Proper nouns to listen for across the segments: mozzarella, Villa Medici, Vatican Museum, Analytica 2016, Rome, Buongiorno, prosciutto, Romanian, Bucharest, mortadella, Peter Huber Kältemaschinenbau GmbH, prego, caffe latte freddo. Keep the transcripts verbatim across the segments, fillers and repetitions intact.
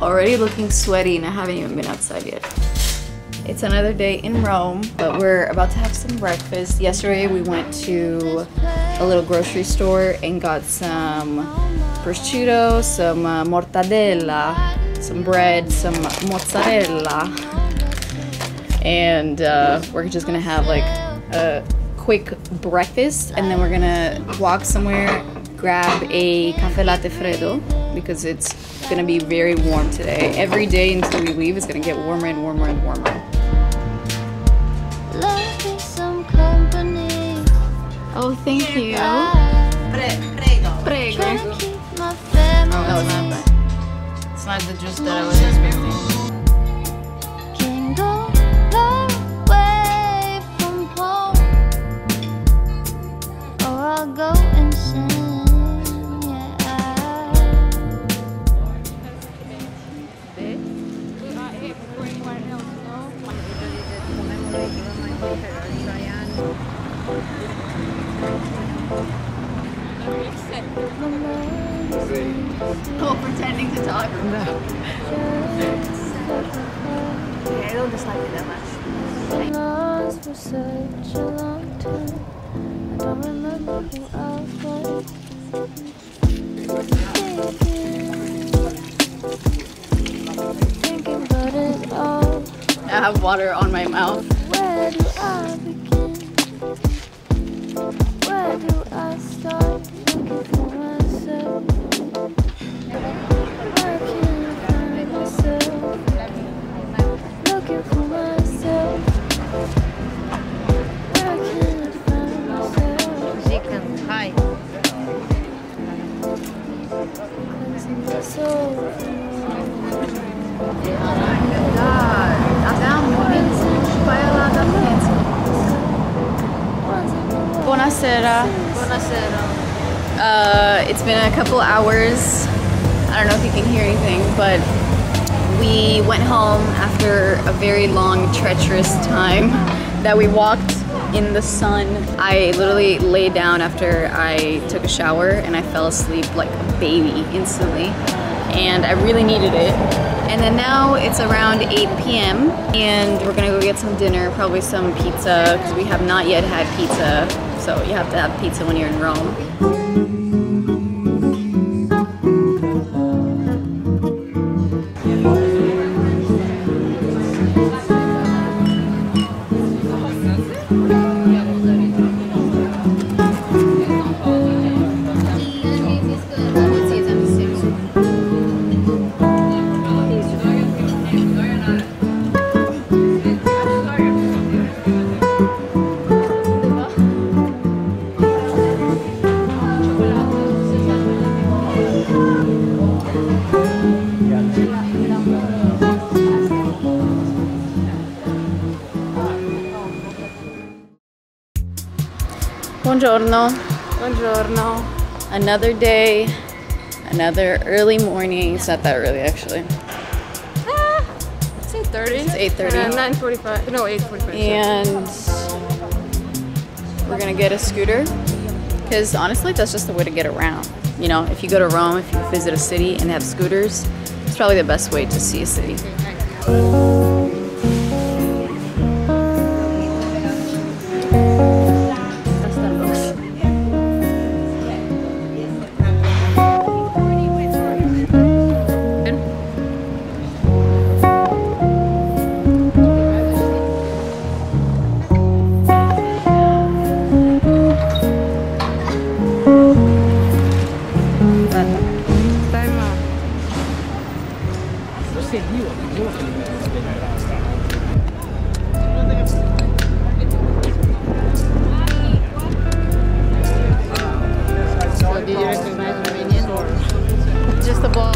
already looking sweaty and I haven't even been outside yet. It's another day in Rome, but we're about to have some breakfast. Yesterday we went to a little grocery store and got some prosciutto, some uh, mortadella, some bread, some mozzarella. And uh, we're just gonna have like a quick breakfast and then we're gonna walk somewhere, grab a caffe latte freddo because it's gonna be very warm today. Every day until we leave, it's gonna get warmer and warmer and warmer. Oh, thank you. Prego. Prego. Oh, it's not bad. It's not the juice that I was expecting. Oh, pretending to talk. No. Yeah, I don't dislike it that much. For such a long time. I don't remember who I was. Thinking about it all. I have water on my mouth. Where do I begin? Where do I start? Buonasera. Buonasera. Uh, it's been a couple hours. I don't know if you can hear anything, but we went home after a very long, treacherous time that we walked in the sun. I literally laid down after I took a shower and I fell asleep like a baby instantly. And I really needed it. And then now it's around eight p m and we're gonna go get some dinner, probably some pizza, because we have not yet had pizza. So you have to have pizza when you're in Rome. Buongiorno. Buongiorno. Another day, another early morning. It's not that early actually. Ah, it's eight thirty. It's eight thirty. Uh, nine forty-five. No, eight forty-five. And we're gonna get a scooter because honestly, that's just the way to get around. You know, if you go to Rome, if you visit a city and they have scooters, it's probably the best way to see a city. Just a ball.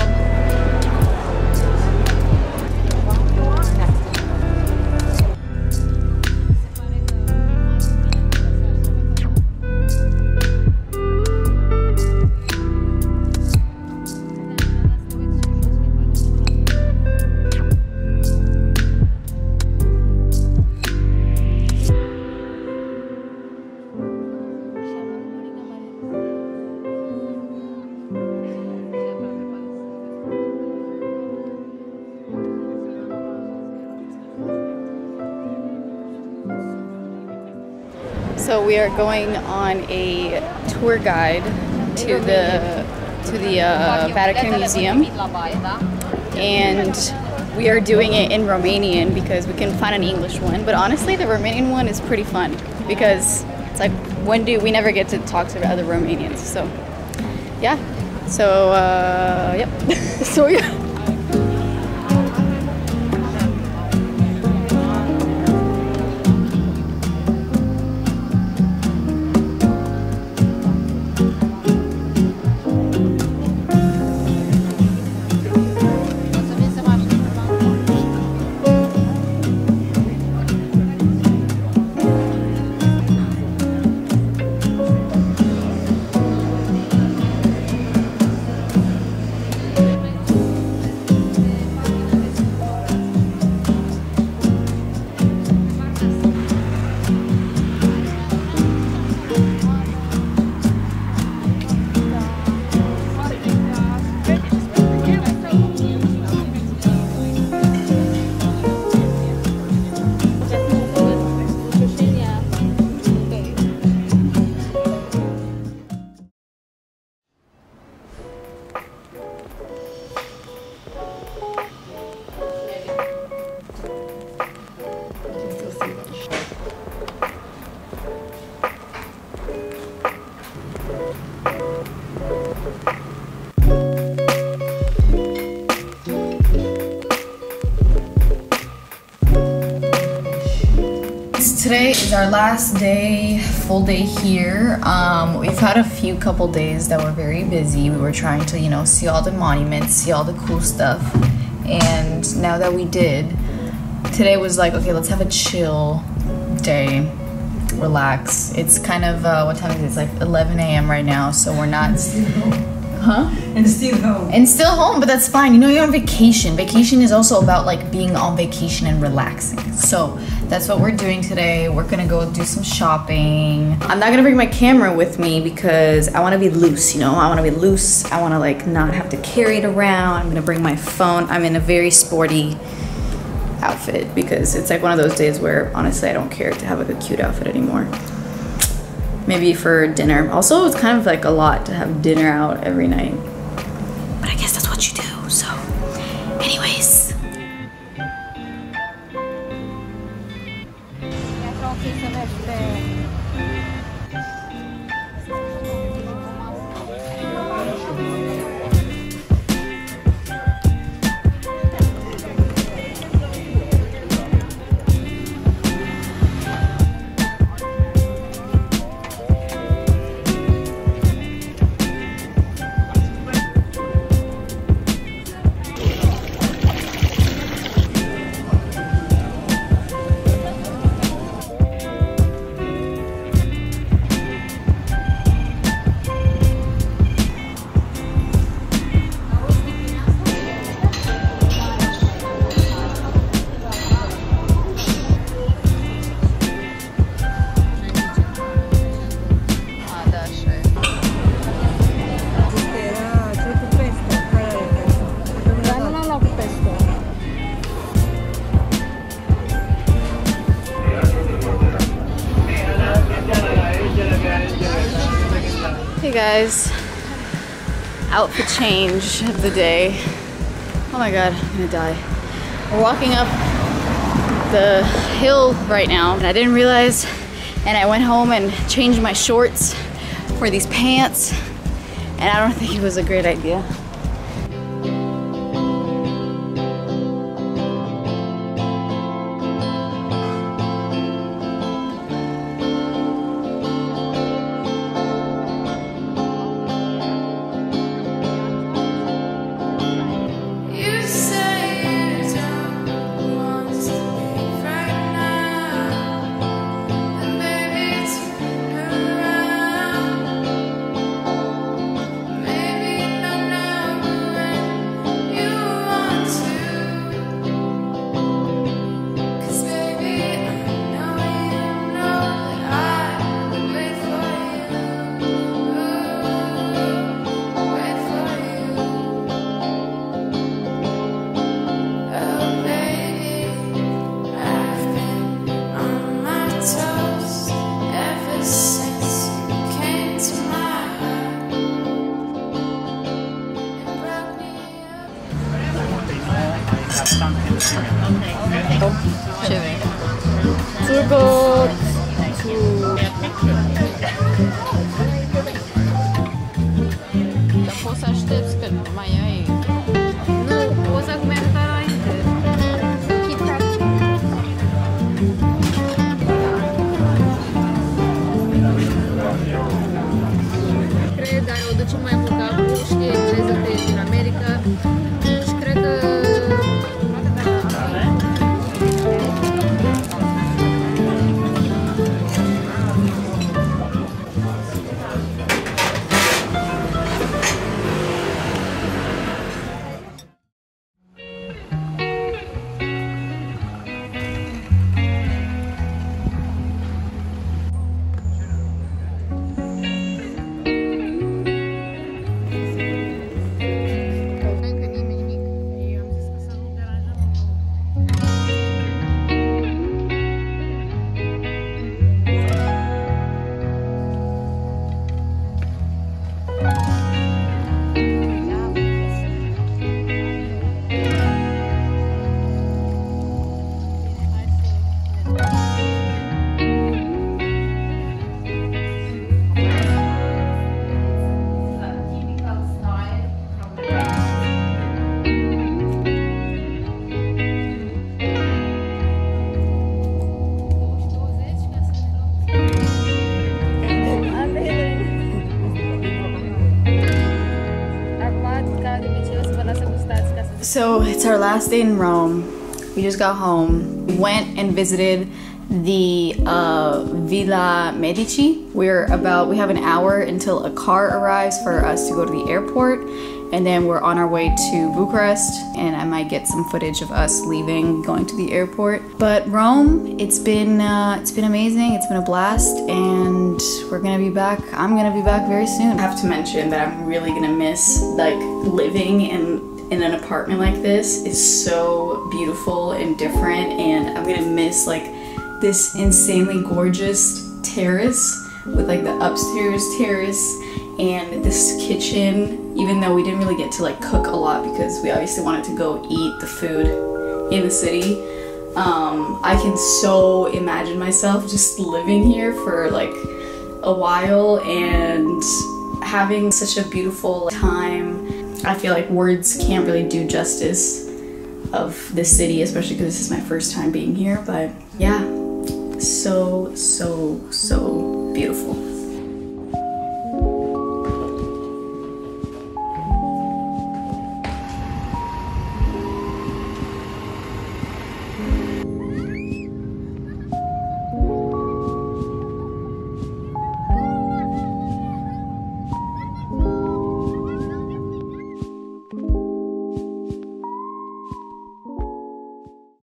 So we are going on a tour guide to the to the uh, Vatican Museum, and we are doing it in Romanian because we can find an English one. But honestly, the Romanian one is pretty fun because it's like when do we never get to talk to other Romanians? So yeah. So uh, yep. So yeah. Today is our last day, full day here. Um, we've had a few couple days that were very busy. We were trying to, you know, see all the monuments, see all the cool stuff. And now that we did, today was like, okay, let's have a chill day, relax. It's kind of, uh, what time is it? It's like eleven A M right now, so we're not... Huh? And still home. And still home, but that's fine. You know, you're on vacation. Vacation is also about like being on vacation and relaxing. So that's what we're doing today. We're gonna go do some shopping. I'm not gonna bring my camera with me because I wanna be loose, you know? I wanna be loose. I wanna like not have to carry it around. I'm gonna bring my phone. I'm in a very sporty outfit because it's like one of those days where honestly I don't care to have like a cute outfit anymore. Maybe for dinner. Also, it's kind of like a lot to have dinner out every night. But I guess that's what you do, so. Anyways. Guys, outfit change of the day. Oh my god, I'm gonna die. We're walking up the hill right now, and I didn't realize, and I went home and changed my shorts for these pants, and I don't think it was a great idea. No, no. have some in the cereal. Okay. Chewy. Turbo Dar poți să aștepți că mai ai... Nu, poți să mergi înainte. Cred, dar o ducem mai mult acum, știi, engleză de din America. Și cred că... So it's our last day in Rome. We just got home. We went and visited the uh, Villa Medici. We're about, we have an hour until a car arrives for us to go to the airport. And then we're on our way to Bucharest. And I might get some footage of us leaving, going to the airport. But Rome, it's been, uh, it's been amazing. It's been a blast. And we're gonna be back. I'm gonna be back very soon. I have to mention that I'm really gonna miss like living and in an apartment like this. Is so beautiful and different, and I'm gonna miss like this insanely gorgeous terrace with like the upstairs terrace and this kitchen, even though we didn't really get to like cook a lot because we obviously wanted to go eat the food in the city. Um, I can so imagine myself just living here for like a while and having such a beautiful time. I feel like words can't really do justice of this city, especially because this is my first time being here, but yeah, so, so, so beautiful.